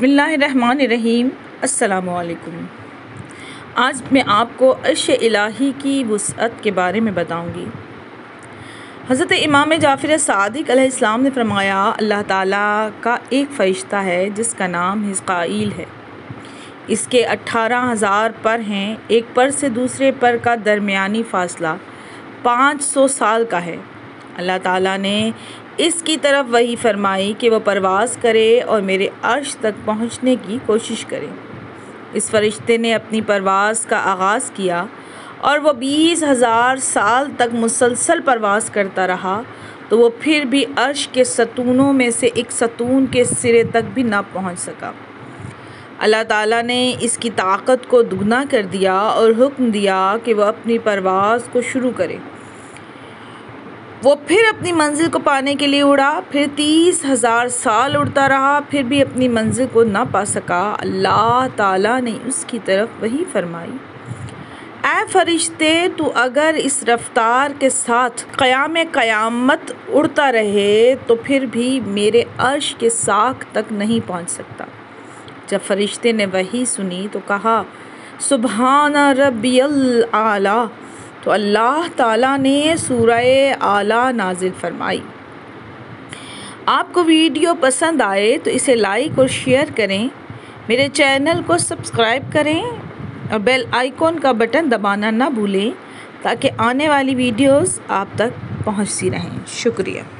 बिस्मिल्लाहिर्रहमानिर्रहीम। अस्सलाम ओ अलैकुम। आज मैं आपको अर्श इलाही की वसअत के बारे में बताऊंगी। हज़रत इमाम जाफ़िर सादिक अलैहिस्सलाम ने फरमाया, अल्लाह ताला का एक फ़रिश्ता है जिसका नाम हिस्काईल है। इसके 18,000 पर हैं। एक पर से दूसरे पर का दरमियानी फ़ासला 500 साल का है। अल्लाह ताला ने इसकी तरफ वही फरमाई कि वह परवाज़ करे और मेरे अर्श तक पहुँचने की कोशिश करे। इस फरिश्ते ने अपनी परवाज़ का आगाज़ किया और वह 20,000 साल तक मुसलसल परवाज़ करता रहा, तो वह फिर भी अर्श के सतूनों में से एक सतून के सिरे तक भी ना पहुँच सका। अल्लाह ताला ने इसकी ताकत को दुगना कर दिया और हुक्म दिया कि वह अपनी परवाज़ को शुरू करे। वो फिर अपनी मंजिल को पाने के लिए उड़ा, फिर 30,000 साल उड़ता रहा, फिर भी अपनी मंजिल को ना पा सका। अल्लाह ताला ने उसकी तरफ वही फरमाई, ऐ फरिश्ते, तू अगर इस रफ़्तार के साथ क़याम क़यामत उड़ता रहे तो फिर भी मेरे अर्श के साख तक नहीं पहुंच सकता। जब फरिश्ते ने वही सुनी तो कहा, सुबहाना रब्बियल आला। तो अल्लाह ताला ने सूरह आला नाजिल फरमाई। आपको वीडियो पसंद आए तो इसे लाइक और शेयर करें, मेरे चैनल को सब्सक्राइब करें और बेल आइकॉन का बटन दबाना ना भूलें ताकि आने वाली वीडियोस आप तक पहुंचती रहें। शुक्रिया।